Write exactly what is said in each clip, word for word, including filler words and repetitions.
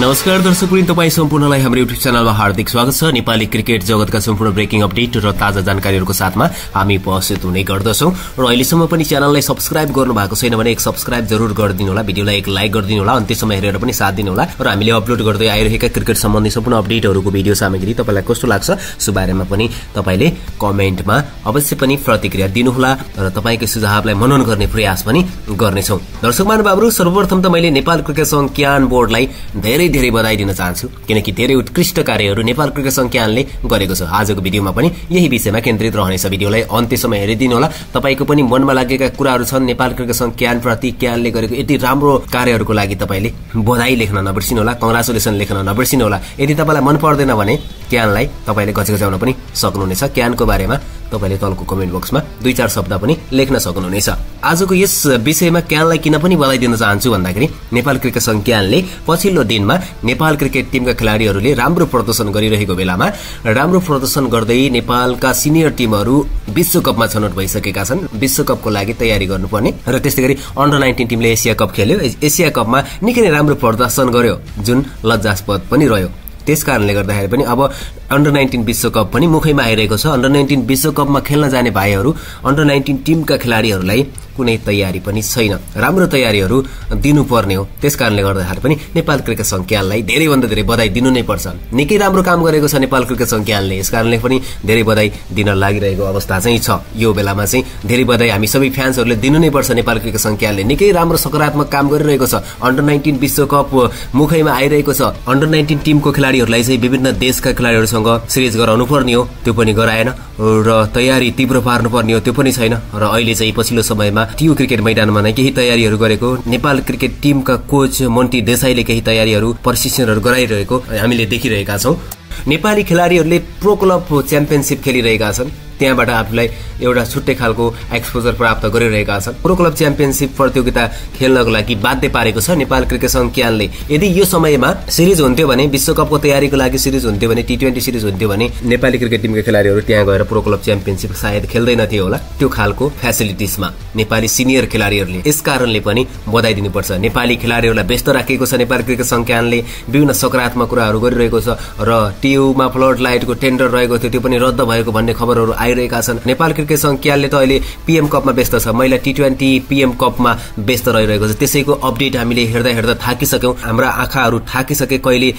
नमस्कार दर्शक वृन्द, तपाई सम्पूर्णलाई हाम्रो युट्युब च्यानलमा हार्दिक स्वागत छ। नेपाली क्रिकेट जगतका सम्पूर्ण ब्रेकिङ अपडेट र ताजा जानकारीहरुको साथमा हामी उपस्थित हुने गर्दछौं। र अहिलेसम्म पनि च्यानललाई सब्स्क्राइब गर्नु भएको छैन भने एक सब्स्क्राइब जरुर गरिदिनु होला, भिडियोलाई एक लाइक गरिदिनु होला, अन्त्यसम्म हेरेर पनि साथ दिनु होला। र हामीले अपलोड गर्दै आइरहेका क्रिकेट सम्बन्धी सम्पूर्ण अपडेटहरुको भिडियो सामग्री तपाईलाई कस्तो लाग्छ सो बारेमा पनि तपाईले कमेन्टमा अवश्य पनि प्रतिक्रिया दिनु होला र तपाईको सुझावलाई मनन गर्ने प्रयास पनि गर्नेछौं। दर्शक महानुभावहरु, सर्वप्रथम त मैले नेपाल क्रिकेट संघ क्यान बोर्डलाई धेरै धेरै बधाई दिन चाहन्छु, किनकि धेरै उत्कृष्ट कार्यहरू नेपाल क्रिकेट संघ क्यानले गरेको छ। आजको भिडियोमा पनि यही विषयमा केन्द्रित रहनेछ। भिडियोलाई अन्त्यसम्म हेरिदिनु होला। तपाईको पनि मनमा लागेका कुराहरू छन् नेपाल क्रिकेट संघ क्यान प्रति, क्यानले गरेको यति राम्रो कार्यहरूको लागि तपाईले बधाई लेख्न नबिर्सिनु होला, कंग्रेचुलेसन लेख्न नबिर्सिनु होला। यदि तपाईलाई मन पर्दैन भने क्यानलाई तपाईले गजगजाउन पनि सक्नुहुनेछ। क्यानको बारेमा तपाईले तलको कमेन्ट बक्समा दुई चार शब्द पनि लेख्न सक्नुहुनेछ। आजको यस विषयमा क्यानलाई किन पनि बधाई दिन चाहन्छु भन्दाखेरि नेपाल क्रिकेट संघ क्यानले पछिल्लो दिन नेपाल क्रिकेट टिमका खेलाडीहरूले राम्रो प्रदर्शन गरिरहेको बेलामा राम्रो प्रदर्शन गर्दै नेपालका सिनियर टिमहरू विश्वकपमा छनौट भइसकेका छन्। विश्वकपको लागि तयारी गर्नुपर्ने र त्यसै गरी अन्डर नाइन्टीन टिमले एसिया कप खेल्यो। एसिया कपमा निकै नै राम्रो प्रदर्शन गर्यो जुन लज्जास्पद पनि रह्यो। त्यसकारणले गर्दाखेरि पनि अब अन्डर नाइन्टीन विश्वकप पनि मुखैमा आइरहेको छ। अन्डर नाइन्टीन विश्वकपमा खेल्न जाने भाइहरू, अन्डर नाइन्टीन टिमका खेलाडीहरूलाई कुनै तयारी पनि छैन, राम्रो तयारीहरू दिनुपर्ने हो। त्यसकारणले गर्दाखेरि पनि नेपाल क्रिकेट संघ क्यानलाई धेरैभन्दा धेरै बधाई दिनु नै पर्छ। निकै राम्रो काम गरेको छ नेपाल क्रिकेट संघ क्यानले, यसकारणले पनि धेरै बधाई दिन लागिरहेको अवस्था चाहिँ छ। यो बेलामा चाहिँ धेरै बधाई हामी सबै फ्यान्सहरूले दिनु नै पर्छ। नेपाल क्रिकेट संघ क्यानले निकै राम्रो सकारात्मक काम गरिरहेको छ। अन्डर नाइन्टीन विश्वकप मुखैमा आइरहेको छ। अन्डर नाइन्टीन टिमको खेलाडीहरूलाई चाहिँ विभिन्न देशका खेलाडीहरूसँग सिरिज गराउनु पर्ने हो, त्यो पनि गराएन र तयारी तीव्र पार्नुपर्ने हो, त्यो पनि छैन। र अहिले चाहिँ पछिल्लो समयमा टियु क्रिकेट मैदानमा नै केही तयारीहरू गरेको नेपाल क्रिकेट टिमका कोच मन्टी देसाईले केही तयारीहरू प्रशिक्षणहरू गराइरहेको हामीले देखिरहेका छौं। नेपाली खेलाडीहरूले प्रो क्लब च्याम्पियनसिप खेलिरहेका छन्, त्यहाँबाट आफूलाई एउटा छुट्टै खालको एक्सपोजर प्राप्त गरिरहेका छन्। प्रो क्लब च्याम्पियनसिप प्रतियोगिता खेल्नको लागि बाध्य पारेको छ नेपाल क्रिकेट संघ क्यानले। यदि यो समयमा सिरिज हुन्थ्यो भने, विश्वकपको तयारीको लागि सिरिज हुन्थ्यो भने, टी ट्वेन्टी सिरिज हुन्थ्यो भने नेपाली क्रिकेट टिमका खेलाडीहरू त्यहाँ गएर प्रो क्लब च्याम्पियनसिप सायद खेल्दैनथ्यो होला। त्यो खालको फेसिलिटिजमा नेपाली सिनियर खेलाडीहरूले, यस कारणले पनि बधाई दिनुपर्छ। नेपाली खेलाडीहरूलाई व्यस्त राखेको छ नेपाल क्रिकेट संघ क्यानले, विभिन्न सकारात्मक कुराहरू गरिरहेको छ। र टियुमा फ्लड लाइटको टेन्डर रहेको थियो, त्यो पनि रद्द भएको भन्ने खबरहरू आइरहेका छन्। नेपाल क्रिकेट संघ क्यानले त अहिले पीएम कपमा व्यस्त छ, महिला टी ट्वेन्टी पीएम कपमा व्यस्त रहिरहेको छ। त्यसैको अपडेट हामीले हेर्दा हेर्दा थाकिसक्यौं, हाम्रा आँखाहरू थाकिसके। कहिले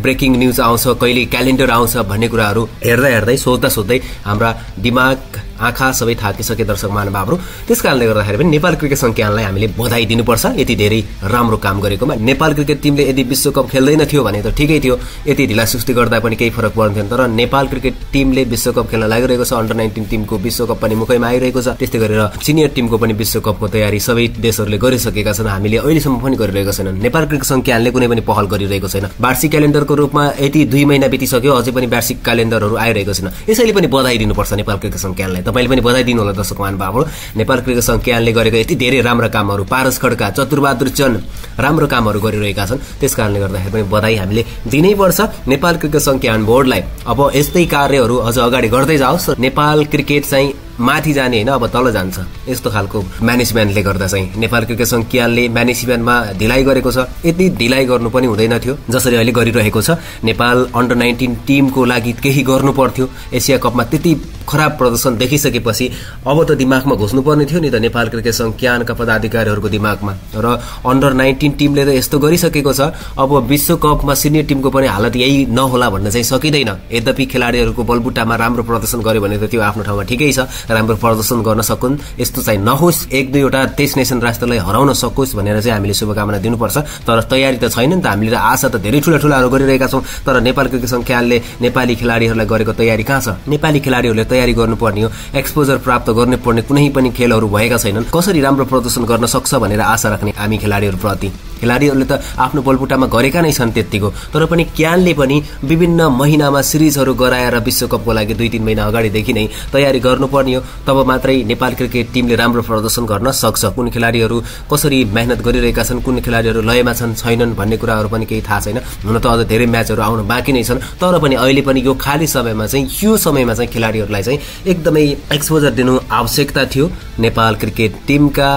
ब्रेकिङ न्युज आउँछ, कहिले क्यालेन्डर आउँछ भन्ने कुराहरू हेर्दा हेर्दै सोच्दा सोच्दै हाम्रा दिमाग आँखा सबै थाकिसके दर्शक महानुभावहरू। त्यसकारणले गर्दाखेरि पनि नेपाल क्रिकेट संघ क्यानलाई हामीले बधाई दिनुपर्छ यति धेरै राम्रो काम गरेकोमा। नेपाल क्रिकेट टिमले यदि विश्वकप खेल्दैन थियो भने त ठिकै थियो, यति ढिलासुस्ती गर्दा पनि केही फरक पर्दैन। तर नेपाल क्रिकेट टिमले विश्वकप खेल्न लागिरहेको छ। अन्डर नाइन्टीन टिमको विश्वकप पनि मुखैमा आइरहेको छ। त्यस्तै गरेर सिनियर टिमको पनि विश्वकपको तयारी सबै देशहरूले गरिसकेका छन्, हामीले अहिलेसम्म पनि गरिरहेका छैनौँ। नेपाल क्रिकेट संघ क्यानले कुनै पनि पहल गरिरहेको छैन। वार्षिक क्यालेन्डरको रूपमा यति दुई महिना बितिसक्यो, अझै पनि वार्षिक क्यालेन्डरहरू आइरहेको छैन। यसैले पनि बधाई दिनुपर्छ नेपाल क्रिकेट संघ क्यानलाई। तपाईले पनि बधाई दिनु होला दर्शक महानुभावहरु। नेपाल क्रिकेट संघ क्यानले गरेको यति धेरै राम्रा कामहरू, पारस खड्का, चतुरबहादुर चन्द राम्रो कामहरू गरिरहेका छन्। त्यसकारणले गर्दाखेरि पनि बधाई हामीले दिनैपर्छ नेपाल क्रिकेट संघ क्यान बोर्डलाई। अब यस्तै कार्यहरू अझ अगाडि गर्दै जाओस्। नेपाल क्रिकेट चाहिँ माथि जाने होइन, अब तल जान्छ। यस्तो खालको म्यानेजमेन्टले गर्दा चाहिँ नेपाल क्रिकेट संघ क्यानले म्यानेजमेन्टमा ढिलाइ गरेको छ। यति ढिलाइ गर्नु पनि हुँदैन थियो जसरी अहिले गरिरहेको छ। नेपाल अन्डर नाइन्टीन टिमको लागि केही गर्नु पर्थ्यो। एसिया कपमा त्यति खराब प्रदर्शन देखिसकेपछि अब त दिमागमा घुस्नुपर्ने थियो नि त नेपाल क्रिकेट संघ क्यानका पदाधिकारीहरूको दिमागमा। र अन्डर नाइन्टीन टिमले त यस्तो गरिसकेको छ, अब विश्वकपमा सिनियर टिमको पनि हालत यही नहोला भन्न चाहिँ सकिँदैन। यद्यपि खेलाडीहरूको बलबुट्टामा राम्रो प्रदर्शन गर्यो भने त त्यो आफ्नो ठाउँमा ठिकै छ, राम्रो प्रदर्शन गर्न सकुन्, यस्तो चाहिँ नहोस्, एक दुईवटा टेस्ट नेसन राष्ट्रलाई हराउन सकोस् भनेर चाहिँ हामीले शुभकामना दिनुपर्छ। तर तयारी त छैन नि त, हामीले आशा त धेरै ठुला ठुलाहरू गरिरहेका छौँ। तर नेपाल क्रिकेट संघ क्यानले नेपाली खेलाडीहरूलाई गरेको तयारी कहाँ छ? नेपाली खेलाडीहरूले तयारी गर्नुपर्ने हो, एक्सपोजर प्राप्त गर्नुपर्ने। कुनै पनि खेलहरू भएका छैनन्, कसरी राम्रो प्रदर्शन गर्न सक्छ भनेर आशा राख्ने हामी खेलाडीहरूप्रति। खेलाडीहरूले त आफ्नो बलबुट्टामा गरेका नै छन् त्यतिको, तर पनि क्यानले पनि विभिन्न महिनामा सिरिजहरू गराएर विश्वकपको लागि दुई तीन महिना अगाडिदेखि नै तयारी गर्नुपर्ने हो। तब मात्रै नेपाल क्रिकेट टिमले राम्रो प्रदर्शन गर्न सक्छ। कुन खेलाडीहरू कसरी मेहनत गरिरहेका छन्, कुन खेलाडीहरू लयमा छन् छैनन् भन्ने कुराहरू पनि केही थाहा छैन। हुन त अझ धेरै म्याचहरू आउन बाँकी नै छन्, तर पनि अहिले पनि यो खाली समयमा चाहिँ यो समयमा चाहिँ खेलाडीहरूलाई चाहिँ एकदमै एक्सपोजर दिनु आवश्यकता थियो। नेपाल क्रिकेट टिमका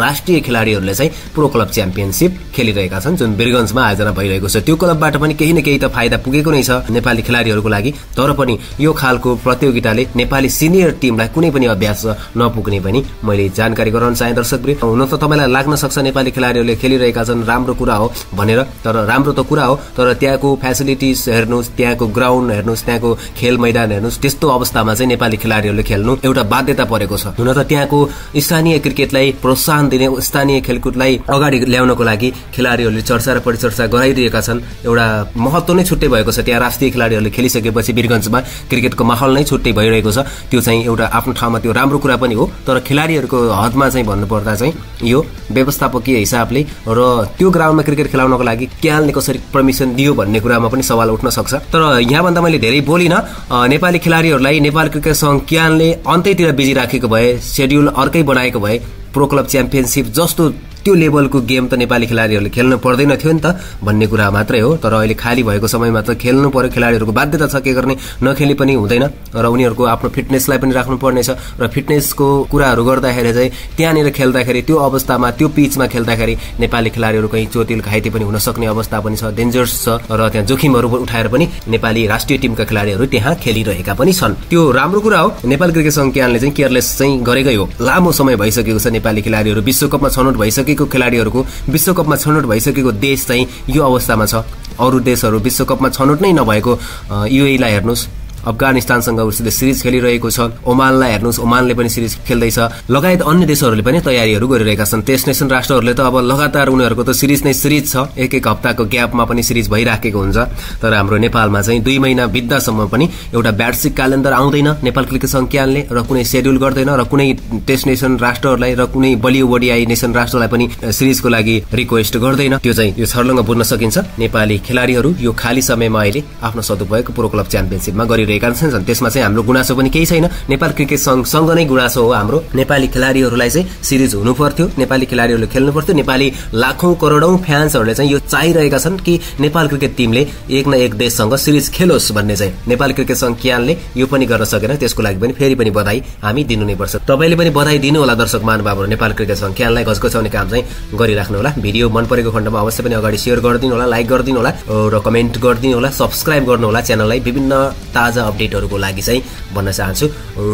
राष्ट्रिय खिलाडीहरूले प्रो क्लब च्याम्पियनशिप खेलिरहेका छन् जुन बिरगंजमा आयोजना भइरहेको छ। त्यो क्लबबाट पनि केही न केही त फाइदा पुगेको नै छ नेपाली खेलाडीहरूको लागि। तर पनि यो खालको प्रतियोगिताले नेपाली सिनियर टिमलाई कुनै पनि अभ्यास नपुग्ने पनि मैले जानकारी गराउन चाहे। दर्शकवृन्द हुन त तपाईलाई लाग्न सक्छ नेपाली खेलाडीहरूले खेलिरहेका छन् राम्रो कुरा हो भनेर, तर राम्रो त कुरा हो तर त्यहाँको फ्यासिलिटिज हेर्नुस्, त्यहाँको ग्राउन्ड हेर्नुस्, त्यहाँको खेल मैदान हेर्नुस्, त्यस्तो अवस्थामा चाहिँ नेपाली खेलाडीहरूले खेल्नु एउटा बाध्यता परेको छ। हुन त त्यहाँको स्थानीय क्रिकेटलाई प्रोत्साहन दिने, स्थानीय खेलकुदलाई अगाडि ल्याउनको लागि खेलाडीहरूले चर्चा र परिचर्चा गराइरहेका छन्। एउटा महत्त्व नै छुट्टै भएको छ। त्यहाँ राष्ट्रिय खेलाडीहरूले खेलिसकेपछि बिरगञ्जमा क्रिकेटको माहौल नै छुट्टै भइरहेको छ। त्यो चाहिँ एउटा आफ्नो ठाउँमा त्यो राम्रो कुरा पनि हो, तर खेलाडीहरूको हदमा चाहिँ भन्नुपर्दा चाहिँ यो व्यवस्थापकीय हिसाबले र त्यो ग्राउन्डमा क्रिकेट खेलाउनको लागि क्यालले कसरी पर्मिसन दियो भन्ने कुरामा पनि सवाल उठ्न सक्छ। तर यहाँभन्दा मैले धेरै बोलिन। नेपाली खेलाडीहरूलाई नेपाल क्रिकेट सङ्घ क्यालले अन्त्यतिर बिजी राखेको भए, सेड्युल अर्कै बनाएको भए प्रो क्लब च्याम्पियनशिप जस्तो त्यो लेभलको गेम त नेपाली खेलाडीहरूले खेल्नु पर्दैन थियो नि त भन्ने कुरा मात्रै हो। तर अहिले खाली भएको समयमा त खेल्नु पर्यो, खेलाडीहरूको बाध्यता छ, के गर्ने, नखेली पनि हुँदैन र उनीहरूको आफ्नो फिटनेसलाई पनि राख्नुपर्नेछ। र फिटनेसको कुराहरू गर्दाखेरि चाहिँ त्यहाँनिर खेल्दाखेरि त्यो अवस्थामा त्यो पिचमा खेल्दाखेरि नेपाली खेलाडीहरू कहीँ चोटिल घाइते पनि हुन सक्ने अवस्था पनि छ, डेन्जरस छ र त्यहाँ जोखिमहरू उठाएर पनि नेपाली राष्ट्रिय टिमका खेलाडीहरू त्यहाँ खेलिरहेका पनि छन्। त्यो राम्रो कुरा हो। नेपाल क्रिकेट सङ्घ क्यानले चाहिँ केयरलेस चाहिँ गरेकै हो। लामो समय भइसकेको छ नेपाली खेलाडीहरू विश्वकपमा छनौट भइसक्यो, खेलाडीहरूको विश्वकपमा छनौट भइसकेको देश चाहिँ यो अवस्थामा छ। अरू देशहरू विश्वकपमा छनौट नै नभएको युएईलाई हेर्नुहोस्, अफगानिस्तानसँग उसले सिरिज खेलिरहेको छ। ओमानलाई हेर्नुहोस्, ओमानले पनि सिरिज खेल्दैछ। लगायत अन्य देशहरूले पनि तयारीहरू गरिरहेका छन्। टेस्ट नेसन राष्ट्रहरूले त अब लगातार उनीहरूको त सिरिज नै सिरिज छ, एक एक हप्ताको ग्यापमा पनि सिरिज भइराखेको हुन्छ। तर हाम्रो नेपालमा चाहिँ दुई महिना बित्दासम्म पनि एउटा ब्याट्सिक क्यालेन्डर आउँदैन नेपाल क्रिकेट सङ्घ क्यानले र कुनै सेड्युल गर्दैन र कुनै टेस्ट नेसन राष्ट्रहरूलाई र कुनै बलियो ओडिआई नेसन राष्ट्रलाई पनि सिरिजको लागि रिक्वेस्ट गर्दैन। त्यो चाहिँ यो छर्लङ्ग बुझ्न सकिन्छ। नेपाली खेलाडीहरू यो खाली समयमा अहिले आफ्नो सदुपयोग प्रो क्लब च्याम्पियनसिपमा गरिरहेको छन्। त्यसमा चाहिँ हाम्रो गुनासो पनि केही छैन। नेपाल क्रिकेट सङ्घसँग नै गुनासो हो हाम्रो। नेपाली खेलाडीहरूलाई चाहिँ सिरिज हुनु पर्थ्यो, नेपाली खेलाडीहरूले खेल्नु पर्थ्यो। नेपाली लाखौं करोडौं फ्यान्सहरूले चाहिँ यो चाहिरहेका छन् कि नेपाल क्रिकेट टिमले एक न एक देशसँग सिरिज खेलोस् भन्ने चाहिँ नेपाल क्रिकेट सङ्घ क्यानले यो पनि गर्न सकेन। त्यसको लागि पनि फेरि पनि बधाई हामी दिनु नै पर्छ। तपाईँले पनि बधाई दिनु होला। दर्शक महानुभावहरू, नेपाल क्रिकेट सङ्घ क्यानलाई घचघचाउने काम चाहिँ गरिराख्नु होला। भिडियो मन परेको खण्डमा अवश्य पनि अगाडि सेयर गरिदिनु होला, लाइक गरिदिनु होला र कमेन्ट गरिदिनु होला, सब्सक्राइब गर्नु होला च्यानललाई। विभिन्न ताजा अपडेटहरुको लागि चाहिँ भन्न चाहन्छु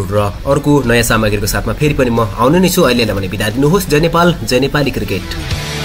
र अर्को नयाँ सामग्रीको साथमा फेरि पनि म आउने नै छु। अहिलेलाई भने बिदा दिनुहोस्। जय नेपाल, जय नेपाली क्रिकेट।